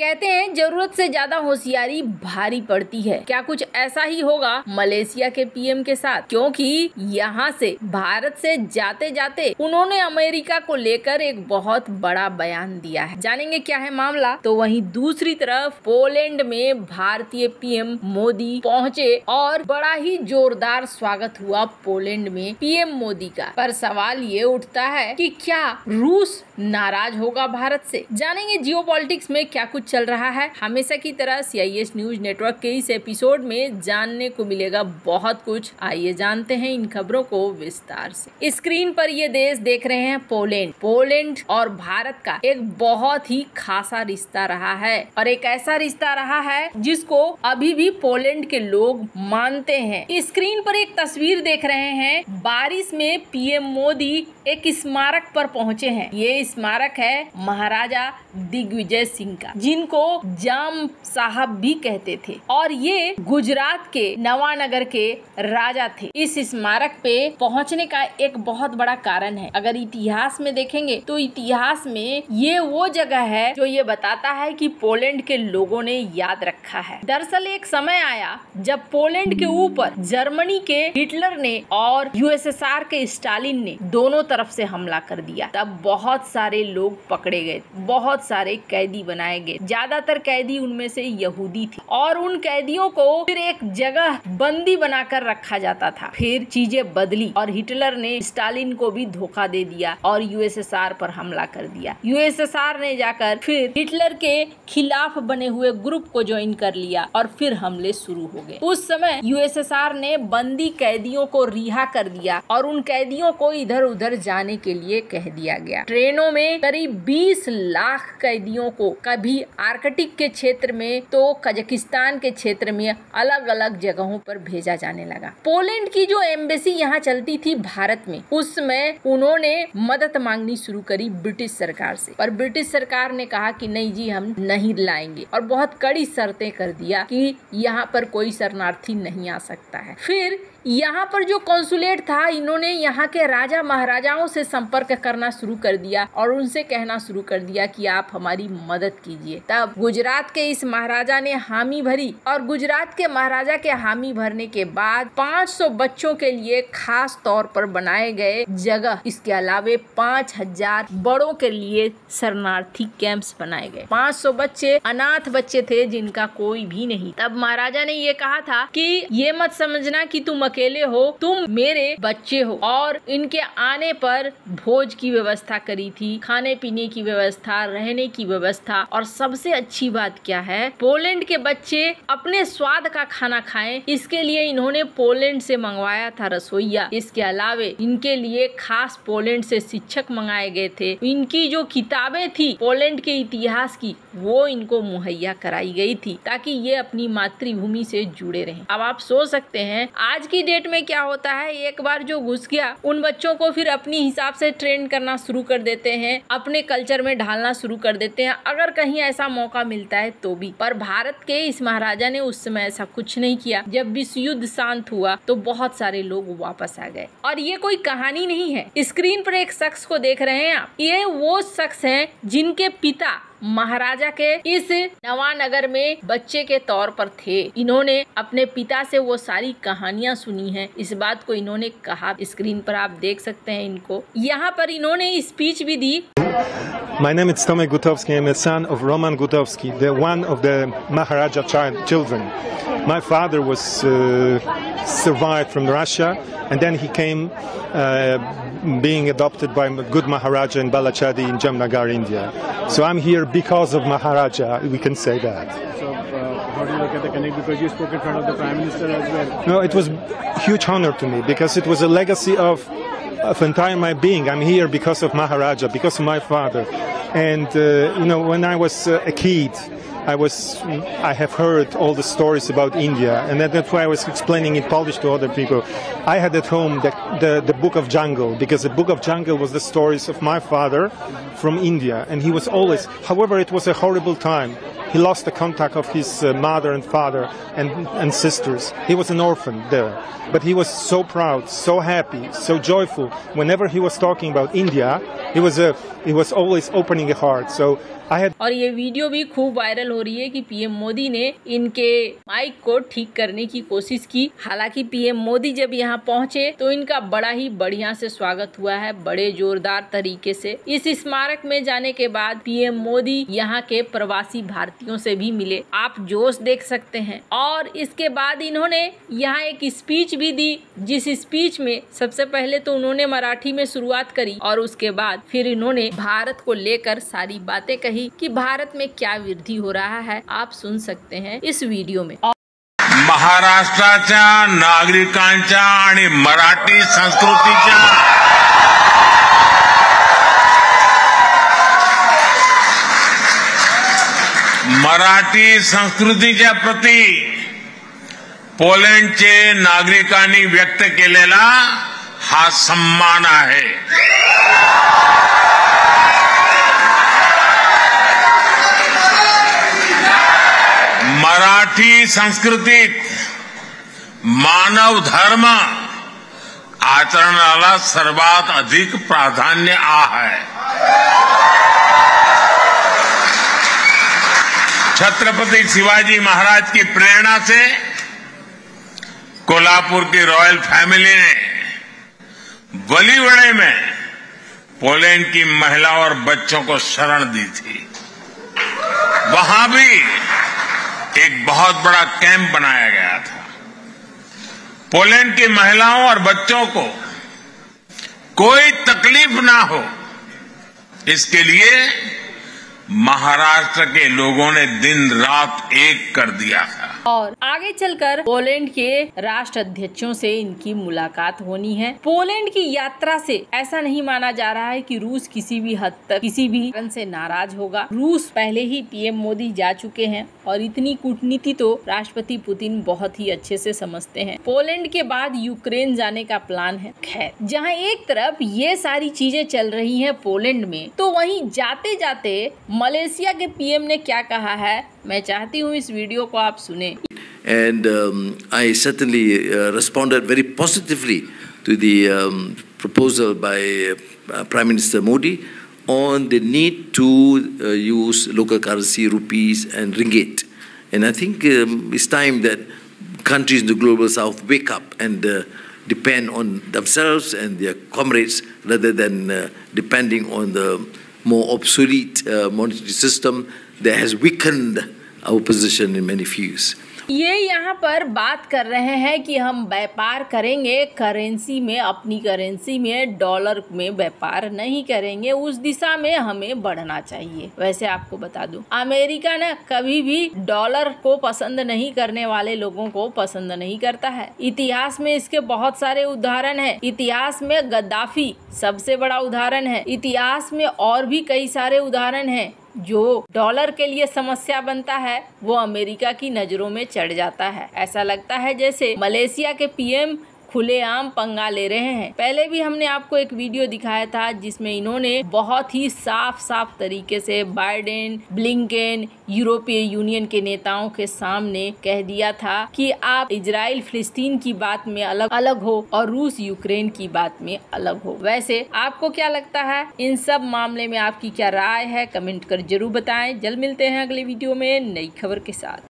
कहते हैं जरूरत से ज्यादा होशियारी भारी पड़ती है। क्या कुछ ऐसा ही होगा मलेशिया के पीएम के साथ, क्योंकि यहाँ से भारत से जाते जाते उन्होंने अमेरिका को लेकर एक बहुत बड़ा बयान दिया है। जानेंगे क्या है मामला। तो वहीं दूसरी तरफ पोलैंड में भारतीय पीएम मोदी पहुँचे और बड़ा ही जोरदार स्वागत हुआ पोलैंड में पीएम मोदी का। पर सवाल ये उठता है कि क्या रूस नाराज होगा भारत से। जानेंगे जियोपॉलिटिक्स में क्या कुछ चल रहा है। हमेशा की तरह CIS न्यूज नेटवर्क के इस एपिसोड में जानने को मिलेगा बहुत कुछ। आइए जानते हैं इन खबरों को विस्तार से। स्क्रीन पर ये देश देख रहे हैं पोलैंड। पोलैंड और भारत का एक बहुत ही खासा रिश्ता रहा है और एक ऐसा रिश्ता रहा है जिसको अभी भी पोलैंड के लोग मानते हैं। स्क्रीन पर एक तस्वीर देख रहे हैं। बारिश में PM मोदी एक स्मारक पर पहुँचे हैं। ये स्मारक है महाराजा दिग्विजय सिंह का, जिनको जाम साहब भी कहते थे और ये गुजरात के नवानगर के राजा थे। इस स्मारक पे पहुंचने का एक बहुत बड़ा कारण है। अगर इतिहास में देखेंगे तो इतिहास में ये वो जगह है जो ये बताता है कि पोलैंड के लोगों ने याद रखा है। दरअसल एक समय आया जब पोलैंड के ऊपर जर्मनी के हिटलर ने और USSR के स्टालिन ने दोनों तरफ से हमला कर दिया। तब बहुत सारे लोग पकड़े गए, बहुत सारे कैदी बनाए गए। ज्यादातर कैदी उनमें से यहूदी थे और उन कैदियों को फिर एक जगह बंदी बनाकर रखा जाता था। फिर चीजें बदली और हिटलर ने स्टालिन को भी धोखा दे दिया और USSR पर हमला कर दिया। USSR ने जाकर फिर हिटलर के खिलाफ बने हुए ग्रुप को ज्वाइन कर लिया और फिर हमले शुरू हो गए। उस समय USSR ने बंदी कैदियों को रिहा कर दिया और उन कैदियों को इधर उधर जाने के लिए कह दिया गया। ट्रेनों में करीब 20 लाख कैदियों को कभी आर्कटिक के क्षेत्र में तो कजाकिस्तान के क्षेत्र में अलग अलग जगहों पर भेजा जाने लगा। पोलैंड की जो एम्बेसी यहाँ चलती थी भारत में, उसमें उन्होंने मदद मांगनी शुरू करी ब्रिटिश सरकार से। पर ब्रिटिश सरकार ने कहा कि नहीं जी, हम नहीं लाएंगे और बहुत कड़ी शर्तें कर दिया कि यहाँ पर कोई शरणार्थी नहीं आ सकता है। फिर यहाँ पर जो कॉन्सुलेट था, इन्होंने यहाँ के राजा महाराजाओं से संपर्क करना शुरू कर दिया और उनसे कहना शुरू कर दिया कि आप हमारी मदद कीजिए। तब गुजरात के इस महाराजा ने हामी भरी और गुजरात के महाराजा के हामी भरने के बाद 500 बच्चों के लिए खास तौर पर बनाए गए जगह, इसके अलावे 5000 बड़ों के लिए शरणार्थी कैंप्स बनाए गए। 500 बच्चे अनाथ बच्चे थे जिनका कोई भी नहीं। तब महाराजा ने ये कहा था कि ये मत समझना कि तुम अकेले हो, तुम मेरे बच्चे हो। और इनके आने पर भोज की व्यवस्था करी थी, खाने पीने की व्यवस्था, रहने की व्यवस्था। और सबसे अच्छी बात क्या है, पोलैंड के बच्चे अपने स्वाद का खाना खाएं, इसके लिए इन्होंने पोलैंड से मंगवाया था रसोइया। इसके अलावे इनके लिए खास पोलैंड से शिक्षक मंगाए गए थे। इनकी जो किताबें थी पोलैंड के इतिहास की, वो इनको मुहैया कराई गई थी ताकि ये अपनी मातृभूमि से जुड़े रहें। अब आप सोच सकते हैं आज की डेट में क्या होता है। एक बार जो घुस गया उन बच्चों को फिर अपनी हिसाब से ट्रेन करना शुरू कर देते हैं, अपने कल्चर में ढालना शुरू कर देते हैं, अगर कहीं ऐसा मौका मिलता है तो भी। पर भारत के इस महाराजा ने उस समय ऐसा कुछ नहीं किया। जब विश्व युद्ध शांत हुआ तो बहुत सारे लोग वापस आ गए। और ये कोई कहानी नहीं है। स्क्रीन पर एक शख्स को देख रहे हैं आप, ये वो शख्स है जिनके पिता महाराजा के इस नवानगर में बच्चे के तौर पर थे। इन्होंने अपने पिता से वो सारी कहानियां सुनी हैं, इस बात को इन्होंने कहा। स्क्रीन पर आप देख सकते हैं इनको, यहाँ पर इन्होंने स्पीच भी दी। My name is Tommy Godowski. I'm a son of Roman Godowski, the one of the Maharaja children. My father was survived from Russia, and then he came being adopted by good Maharaja in Baláchadi in Jamnagar, India. So I'm here because of Maharaja. We can say that. So how do you look at the connect? Because you spoke in front of the Prime Minister as well. No, it was a huge honor to me because it was a legacy of entire my being. I'm here because of Maharaja, because of my father. And you know, when I was a kid, I have heard all the stories about India, and that's why I was explaining in Polish to other people. I had at home the Book of Jungle, because the Book of Jungle was the stories of my father from India, and he was always, however it was a horrible time. He lost the contact of his mother and father and sisters. He was an orphan there, but he was so proud, so happy, so joyful. Whenever he was talking about India, he was a it was always opening the heart. So I had और ये video भी खूब viral हो रही है कि PM Modi ने इनके माइक को ठीक करने की कोशिश की। हालांकि पीएम मोदी जब यहाँ पहुँचे तो इनका बड़ा ही बढ़िया से स्वागत हुआ है, बड़े जोरदार तरीके से। इस स्मारक में जाने के बाद पीएम मोदी यहाँ के प्रवासी भारतीयों से भी मिले, आप जोश देख सकते हैं। और इसके बाद इन्होंने यहाँ एक स्पीच भी दी, जिस स्पीच में सबसे पहले तो उन्होंने मराठी में शुरुआत करी और उसके बाद फिर इन्होंने भारत को लेकर सारी बातें कही कि भारत में क्या वृद्धि हो रहा है। आप सुन सकते हैं इस वीडियो में। महाराष्ट्राच्या नागरिकांच्या आणि मराठी संस्कृतीच्या मराठी संस्कृतीच्या प्रति पोलैंडचे नागरिकांनी व्यक्त केलेला हा सन्मान आहे। मराठी संस्कृतीत मानव धर्म आचरणाला सर्वात अधिक प्राधान्य आहे। छत्रपति शिवाजी महाराज की प्रेरणा से कोल्हापुर की रॉयल फैमिली ने बलिवड़े में पोलैंड की महिला और बच्चों को शरण दी थी। वहां भी एक बहुत बड़ा कैंप बनाया गया था। पोलैंड की महिलाओं और बच्चों को कोई तकलीफ ना हो, इसके लिए महाराष्ट्र के लोगों ने दिन रात एक कर दिया था। और आगे चलकर पोलैंड के राष्ट्र अध्यक्षों से इनकी मुलाकात होनी है। पोलैंड की यात्रा से ऐसा नहीं माना जा रहा है कि रूस किसी भी हद तक किसी भी कारण से नाराज होगा। रूस पहले ही पीएम मोदी जा चुके हैं और इतनी कूटनीति तो राष्ट्रपति पुतिन बहुत ही अच्छे से समझते हैं। पोलैंड के बाद यूक्रेन जाने का प्लान है। खैर, जहाँ एक तरफ ये सारी चीजें चल रही है पोलैंड में, तो वही जाते जाते मलेशिया के पीएम ने क्या कहा है, मैं चाहती हूँ इस वीडियो को आप सुने। And I certainly responded very positively to the proposal by Prime Minister Modi on the need to use local currency rupees and ringgit. And I think it's time that countries in the global south wake up and depend on themselves and their comrades rather than depending on the more obsolete monetary system that has weakened our position in many fields. ये यहाँ पर बात कर रहे हैं कि हम व्यापार करेंगे करेंसी में, अपनी करेंसी में, डॉलर में व्यापार नहीं करेंगे, उस दिशा में हमें बढ़ना चाहिए। वैसे आपको बता दूं, अमेरिका ना कभी भी डॉलर को पसंद नहीं करने वाले लोगों को पसंद नहीं करता है। इतिहास में इसके बहुत सारे उदाहरण है। इतिहास में गद्दाफी सबसे बड़ा उदाहरण है। इतिहास में और भी कई सारे उदाहरण है। जो डॉलर के लिए समस्या बनता है वो अमेरिका की नजरों में चढ़ जाता है। ऐसा लगता है जैसे मलेशिया के पीएम खुलेआम पंगा ले रहे हैं। पहले भी हमने आपको एक वीडियो दिखाया था जिसमें इन्होंने बहुत ही साफ साफ तरीके से बाइडेन, ब्लिंकेन, यूरोपीय यूनियन के नेताओं के सामने कह दिया था कि आप इजराइल फिलिस्तीन की बात में अलग अलग हो और रूस यूक्रेन की बात में अलग हो। वैसे आपको क्या लगता है, इन सब मामले में आपकी क्या राय है, कमेंट कर जरूर बताएं। जल्द मिलते हैं अगले वीडियो में नई खबर के साथ।